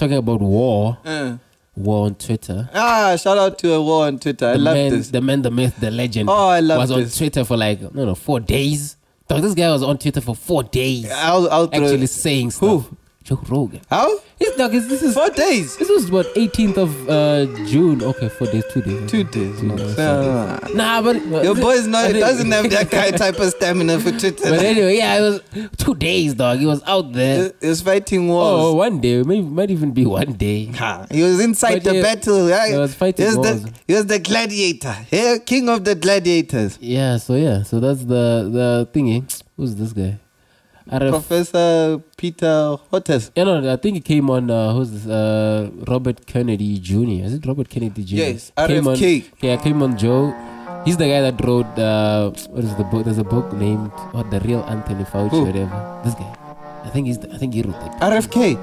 talking about war on Twitter. Ah, shout out to a war on Twitter. I love this. The man, the myth, the legend. Oh, I love this. Was on Twitter for like, no, 4 days. Dog, this guy was on Twitter for 4 days. I'll actually saying stuff. Who? Joe Rogan. How? This is 4 days. This was what, 18th of June. Okay, 4 days, 2 days. 2 days. Nah, but your boy's not. It doesn't have that kind type of stamina for Twitter. But anyway, yeah, it was 2 days, dog. He was out there. He was fighting wars. Oh, 1 day. Maybe might even be 1 day. Ha. He was inside the battle. Right? He was fighting wars. He was the gladiator. Yeah, king of the gladiators. Yeah. So that's the thingy. Who's this guy? Professor Peter Hotez. Yeah, no, I think he came on Robert Kennedy Jr. Is it Robert Kennedy Jr.? Yes, RFK. Came on Joe. He's the guy that wrote what is the book? There's a book named The Real Anthony Fauci. Who? Or whatever. This guy. I think he wrote that. RFK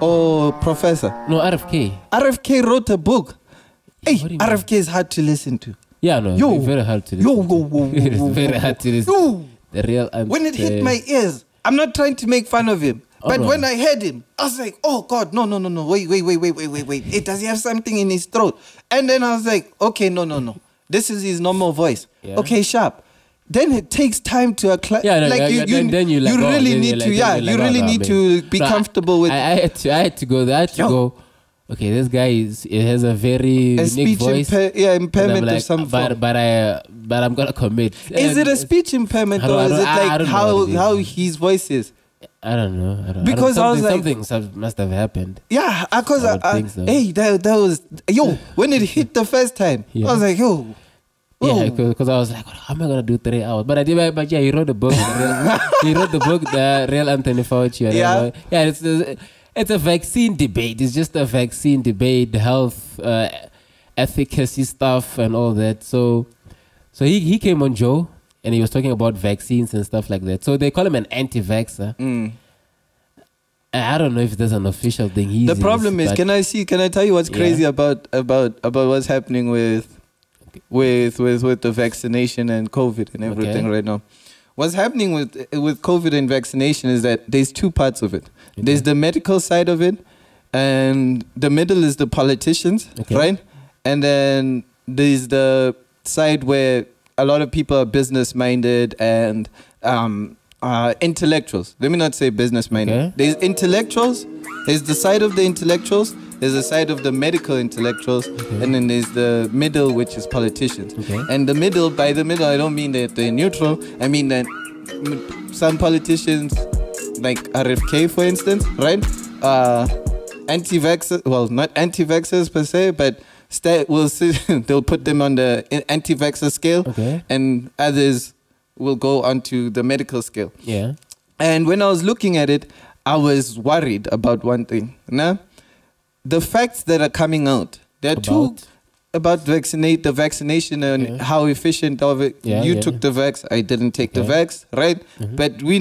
or Professor? No, RFK. RFK wrote a book. Yeah, hey, RFK is hard to listen to. Yeah, no, yo, very hard to listen. It's very hard to listen. Yo. The Real Anthony. When it hit my ears. I'm not trying to make fun of him, but when I heard him, I was like, oh God, no, wait. Does he have something in his throat? And then I was like, okay, no. This is his normal voice. Yeah. Okay, sharp. Then it takes time to acclimate. Yeah, like you really need to be comfortable with. I had to go. Okay, this guy has a very unique voice. Yeah, impairment like, of some form. But I'm gonna commit. Is it a speech impairment or is it like how his voice is? I don't know. Because I was like, something must have happened. Yeah, because that was when it hit the first time. Yeah. I was like because I was like, how am I gonna do 3 hours? But I did. But yeah, he wrote the book. He wrote the book, The Real Anthony Fauci. Yeah. It's a vaccine debate. It's just a vaccine debate, health, efficacy stuff and all that. So he came on Joe and he was talking about vaccines and stuff like that. So they call him an anti-vaxxer. Mm. I don't know if there's an official thing. The problem is, can I tell you what's crazy about what's happening with the vaccination and COVID and everything right now? What's happening with COVID and vaccination is that there's two parts of it. Okay. There's the medical side of it, and the middle is the politicians, right? And then there's the side where a lot of people are business-minded and intellectuals. Let me not say business-minded. Okay. There's intellectuals. There's the side of the intellectuals. There's a side of the medical intellectuals, and then there's the middle, which is politicians. And the middle, by the middle, I don't mean that they're neutral. I mean that some politicians, like RFK, for instance, right? Anti-vaxxers, well, not anti-vaxxers per se, but they'll put them on the anti-vaxxer scale, and others will go onto the medical scale. Yeah. And when I was looking at it, I was worried about one thing. The facts that are coming out, there are two about the vaccination and how efficient of it. You took the vax, I didn't take the vax, right? But we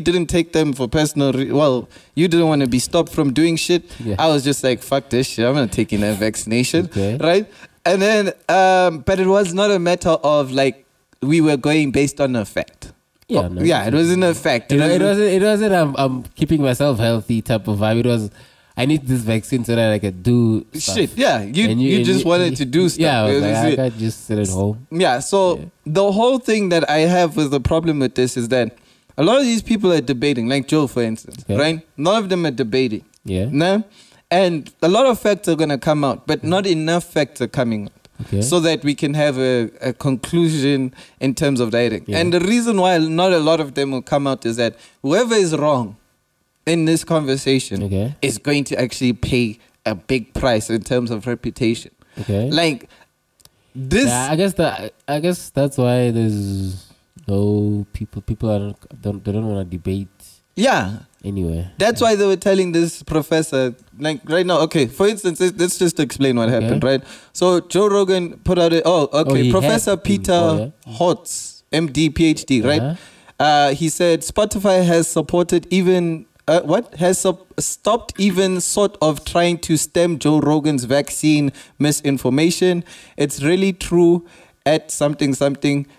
didn't take them for personal. Well, you didn't want to be stopped from doing shit. I was just like, fuck this shit. I'm not taking that vaccination, right? And then, but it was not a matter of like we were going based on a fact. Yeah, it wasn't a fact. It wasn't. I'm keeping myself healthy type of vibe. It was. I need this vaccine so that I can do stuff. Shit, yeah. You wanted to do stuff. Yeah, I can't just sit at home. Yeah, so the whole thing that I have with the problem with this is that a lot of these people are debating, like Joe, for instance, right? None of them are debating. Yeah. No? And a lot of facts are going to come out, but not enough facts are coming out so that we can have a conclusion in terms of dieting. Yeah. And the reason why not a lot of them will come out is that whoever is wrong in this conversation is going to actually pay a big price in terms of reputation. Like this. Yeah, I guess that's why there's no people. People don't want to debate. Yeah. Anyway, that's why they were telling this professor, like right now. Okay, for instance, let's just explain what happened, right? So Joe Rogan put out Professor Peter Hotez, MD, PhD, right? He said Spotify has supported even. Stopped even sort of trying to stem Joe Rogan's vaccine misinformation. It's really true at something,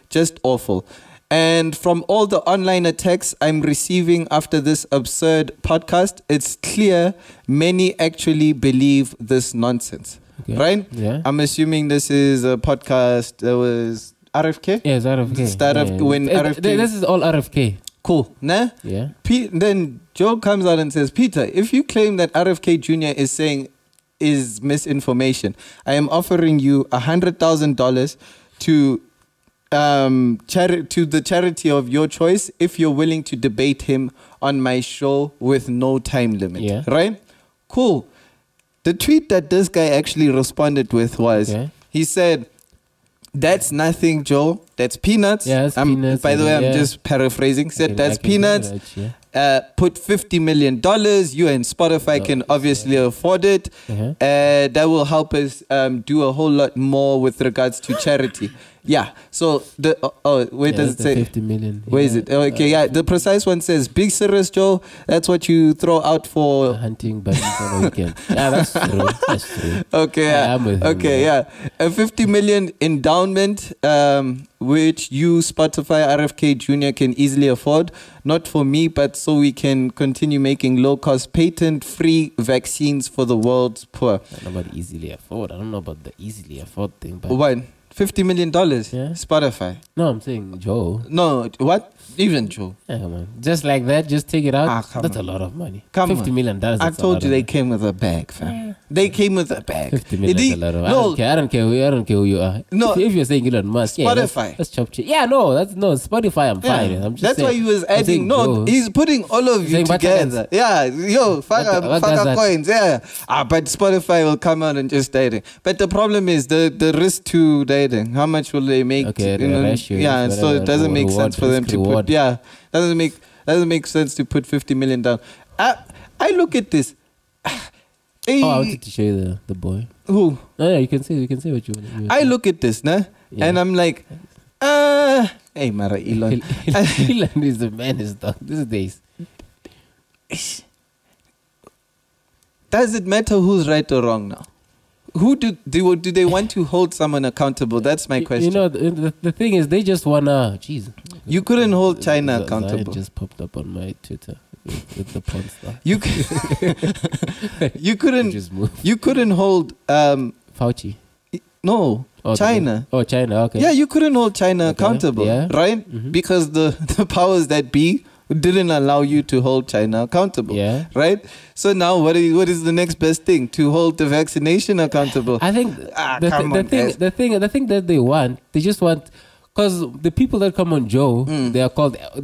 just awful. And from all the online attacks I'm receiving after this absurd podcast, it's clear many actually believe this nonsense. Okay. Right? Yeah. I'm assuming this is a podcast that was RFK? Yes, RFK. This is all RFK. Cool. Nah? Yeah. Then Joe comes out and says, Peter, if you claim that RFK Jr. is saying is misinformation, I am offering you $100,000 to to the charity of your choice if you're willing to debate him on my show with no time limit. Yeah. Right? Cool. The tweet that this guy actually responded with was, he said, that's nothing, Joe. That's peanuts. Yeah, peanuts. By the way, I'm just paraphrasing. Said, that's peanuts. Put $50 million. You and Spotify can obviously afford it. That will help us do a whole lot more with regards to charity. Yeah. So, does it say? 50 million. Where is it? Okay, the precise one says, big serious, Joe. That's what you throw out for hunting buddies on the weekend. Yeah, that's true. That's true. Okay. Yeah. I'm with him, a $50 million endowment, which you, Spotify, RFK Jr. can easily afford. Not for me, but so we can continue making low-cost, patent-free vaccines for the world's poor. I don't know about easily afford. I don't know about the easily afford thing. But what? $50 million? Yeah. Spotify. No, I'm saying Joe. No, what? Even Joe. Yeah, come on. Just like that, just take it out. That's a lot of money. $50 million. I told you they came with a bag, fam. Yeah. They came with a bag. $50 million is a lot of money. No. I don't care who you are. No. If you're saying Elon Musk, Spotify. That's chop shit. Yeah, no, that's no Spotify. I'm fine. I'm just saying, why he was adding. No, Joe. He's putting all of you together. Yeah, yo, fuck up coins. Yeah, but Spotify will come out and just dating. But the problem is the risk to dating. How much will they make? Okay, so it doesn't make sense for them to put. Yeah, doesn't make sense to put $50 million down. I look at this. I wanted to show you the boy. Who? No, you can say what you want. I look at this, and I'm like, hey, Mara, Elon. Elon is the menace, dog, these days. Does it matter who's right or wrong now? Who do they want to hold someone accountable? That's my question. You know, the thing is, they just wanna. Jeez, you couldn't hold China accountable. It just popped up on my Twitter. With the porn star. You couldn't hold Fauci. No, China. Oh, China. Okay. Yeah, you couldn't hold China accountable, right? Mm-hmm. Because the powers that be didn't allow you to hold China accountable, right? So now, what is the next best thing? To hold the vaccination accountable? I think the thing that they want, they just want. Because the people that come on Joe, they're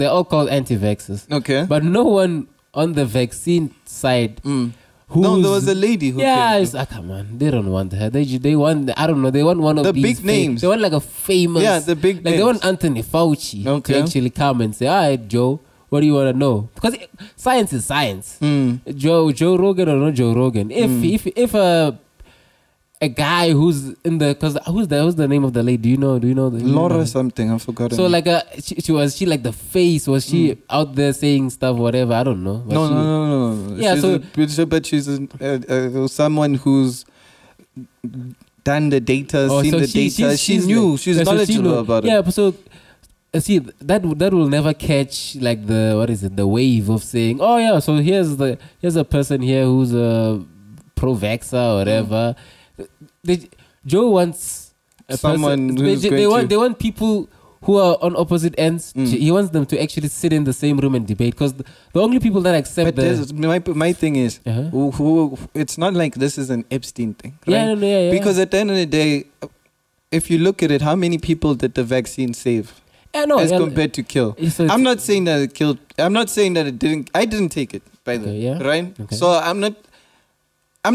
all called anti-vaxxers. Okay. But no one on the vaccine side. Mm. No, there was a lady who. Yeah, come on, they don't want her. They want. I don't know. They want one of these big names. They want like a famous. Yeah, the big. Like names. They want Anthony Fauci to actually come and say, "All right, Joe, what do you want to know?" Because science is science. Mm. Joe Rogan or not Joe Rogan. If a guy who's in the who's the name of the lady? Do you know the Laura something? I forgot. So like she like the face, was she out there saying stuff, whatever? I don't know. No. Yeah, she's someone who's done the data, seen the data. She knew. She's knowledgeable about it. Yeah, so see that will never catch like the wave of saying, oh yeah, so here's a person here who's a pro-vaxxer or whatever. Joe wants someone who's they want people who are on opposite ends. He wants them to actually sit in the same room and debate, because the only people that accept that. My thing is, it's not like this is an Epstein thing, right? Yeah. Because at the end of the day, if you look at it, how many people did the vaccine save? As compared to kill. So I'm not saying that it killed. I'm not saying that it didn't. I didn't take it, by the way. Right? Okay. So I'm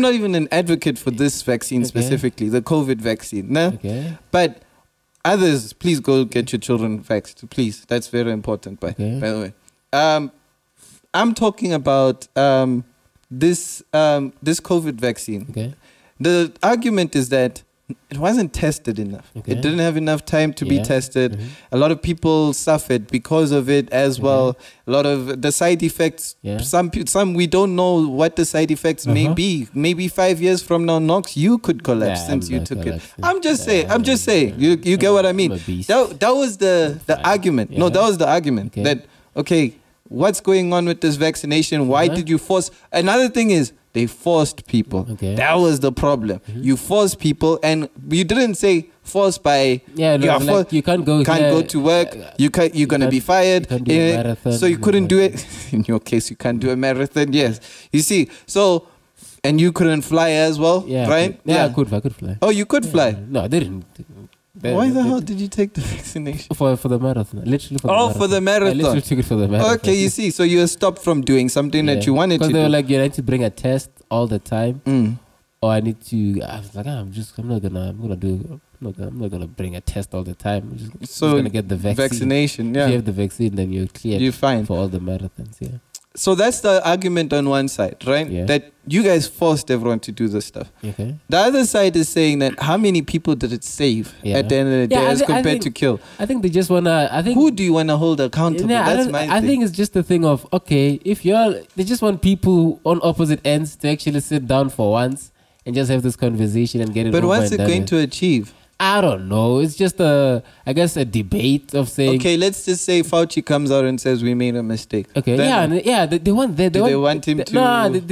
not even an advocate for this vaccine specifically, the COVID vaccine. But others, please go get your children vaxxed, please. That's very important, by the way. I'm talking about this COVID vaccine. The argument is that it wasn't tested enough. Okay. It didn't have enough time to be tested. Mm-hmm. A lot of people suffered because of it as well. A lot of the side effects, some we don't know what the side effects may be. Maybe 5 years from now, Knox, you could collapse since you took it. I'm just saying. You get what I mean? That was the argument. Yeah. No, that was the argument. Okay. That, okay, what's going on with this vaccination? Why did you force? Another thing is, they forced people. Okay. That was the problem. Mm-hmm. You forced people, and you didn't say forced by you can't go. Can't go to work. You're gonna be fired. You can't do a marathon, so you couldn't do it. In your case, you can't do a marathon. Yes, you see. So, and you couldn't fly as well, right? Yeah, I could fly. Oh, you could fly. No, I didn't. Why the hell did you take the vaccination? For the marathon. Literally for the marathon. Oh, for the marathon. I literally took it for the marathon. Okay, you see. So you were stopped from doing something that you wanted to do. Because they were like, you need to bring a test all the time. Mm. Or I need to... I was like, I'm not going to bring a test all the time. I'm just going to get the vaccine. If you have the vaccine, then you're cleared. You're fine. For all the marathons, So that's the argument on one side, right? Yeah. That you guys forced everyone to do this stuff. Okay. The other side is saying that how many people did it save at the end of the day as compared to kill? I think they just want to... Who do you want to hold accountable? Yeah, that's my thing. I think it's just the thing of, okay, if you're... They just want people on opposite ends to actually sit down for once and just have this conversation and get it over. But what's it going to achieve? I don't know. It's just I guess a debate of saying. Okay, let's just say Fauci comes out and says we made a mistake. Okay, then They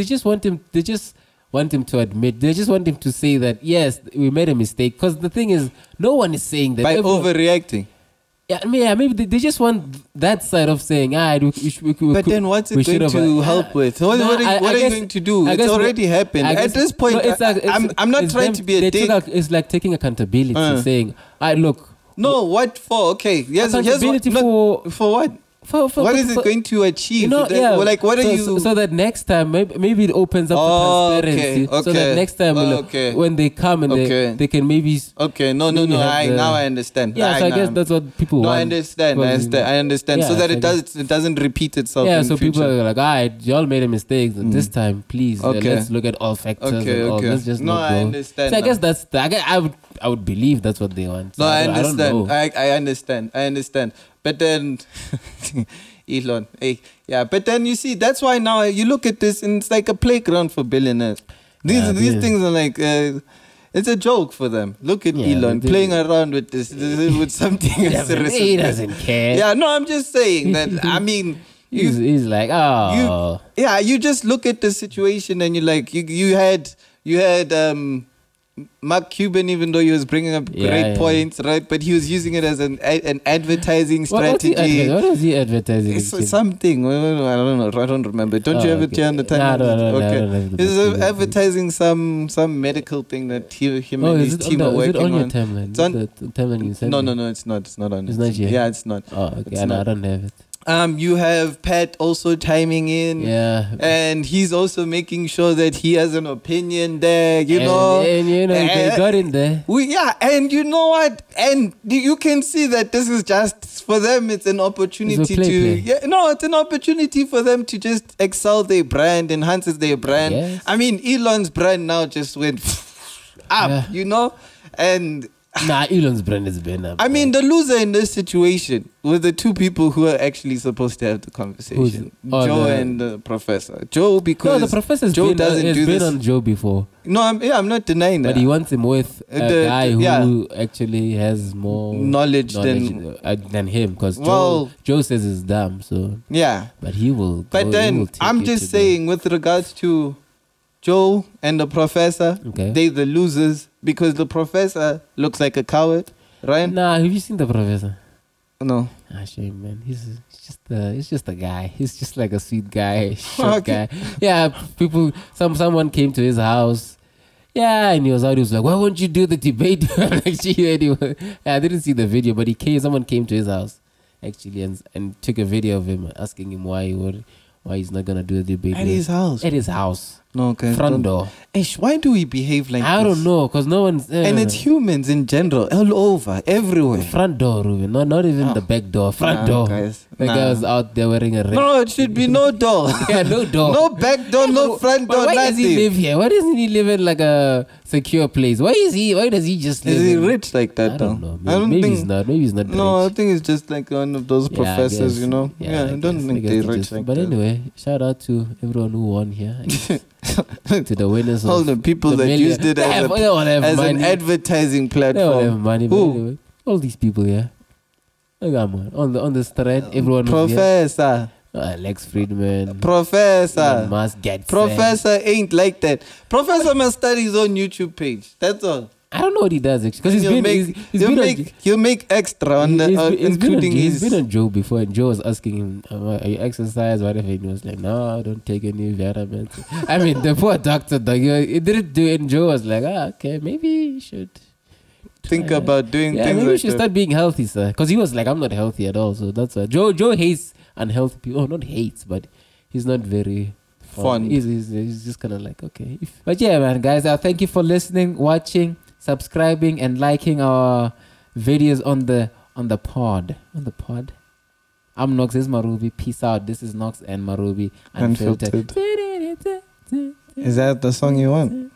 just want him to say that yes, we made a mistake. Because the thing is, no one is saying that by overreacting. Yeah, maybe they just want that side of saying, But then what's it going to help with? What are you going to do? It's already happened. At this point, I'm not trying to be a dick. It's like taking accountability, saying, look. No, what for? Okay. Yes, accountability for what? For what is it going to achieve? You know, like, what are you? So that next time, maybe it opens up the transparency. Okay. So that next time, when they come and they can maybe. Okay, no. Now I understand. Yeah, I guess that's what people want. No, I understand. I understand. Yeah, so that it doesn't repeat itself. Yeah. So people are like, y'all made a mistake this time. Please, let's look at all factors. Okay. Let's just I understand. So I guess that's. I would believe that's what they want. No, I understand. I understand. But then, Elon, but then you see, that's why now you look at this and it's like a playground for billionaires. These things are like, it's a joke for them. Look at Elon playing around with this with something. He doesn't care. Yeah, no, I'm just saying that, I mean... he's like, oh. You just look at the situation and you're like, you had Mark Cuban, even though he was bringing up great points, right? But he was using it as an advertising strategy. What was he advertising? It's something. I don't know. I don't remember. Don't you have it here on the time? No. It's advertising some medical thing that him and his team are working on. Is it on your timeline? It's on the timeline you sent? No. It's not. It's not on it. It's not yet. Yeah, it's not. Oh, okay. I don't have it. You have Pat also chiming in. Yeah. And he's also making sure that he has an opinion there, you know. And, they got in there. And you know what? And you can see that this is just, for them, it's an opportunity it's an opportunity for them to just excel their brand, enhances their brand. Yes. I mean, Elon's brand now just went up, you know. And... Nah, Elon's brand has been up. I mean, the loser in this situation were the two people who are actually supposed to have the conversation. Joe and the professor. Joe, because the professor's been on Joe before. No, I'm not denying that. But he wants him with a guy who actually has more knowledge than him. Because Joe says it's dumb. So but he will. But then I'm just saying, with regards to Joe and the professor, they're the losers because the professor looks like a coward, right? Nah, have you seen the professor? No. Ah, shame, man. He's just a guy. He's just like a sweet guy, short guy. Yeah, someone came to his house. Yeah, and he was like, why won't you do the debate? I didn't see the video, but someone came to his house actually and took a video of him asking him why he's not gonna do the debate at his house. No, okay. Front door. Ish, why do we behave like this? I don't know, because no one's there. And it's humans in general, all over, everywhere. Front door, Ruben. No, not even the back door. Front door. Guys. Like I was out there wearing a ring. No, it should be no door. Yeah, no door. No back door, no front door. Why does he live here? Why doesn't he live in like a secure place? Why does he just live? Is he rich like that? I don't know. Maybe he's not. Maybe he's not rich. No, I think it's just like one of those professors, you know? Yeah, I don't think they're rich like that. But anyway, shout out to everyone who won here. To the winners. All the people that used it as an advertising platform. They all have money. Anyway, all these people here. Look, on the thread, everyone. Professor. Alex Friedman. Professor. Musk gets. Professor ain't like that. Professor must start his own YouTube page. That's all. I don't know what he does actually, because he'll make extra on the including his. He's been on Joe before, and Joe was asking him, "Are you exercise? Whatever." And he was like, "No, I don't take any vitamins." I mean, the poor doctor, he didn't do it. And Joe was like, "Ah, okay, maybe you should think about doing things." Maybe you should start being healthy, sir. Because he was like, "I'm not healthy at all." So that's why Joe hates unhealthy people. Oh, not hates, but he's not very. Fun. He's just kind of like okay. But yeah, man, guys, thank you for listening, watching, subscribing, and liking our videos on the pod. I'm Nox, this is Marubi. Peace out. This is Nox and Marubi Unfiltered. Is that the song you want?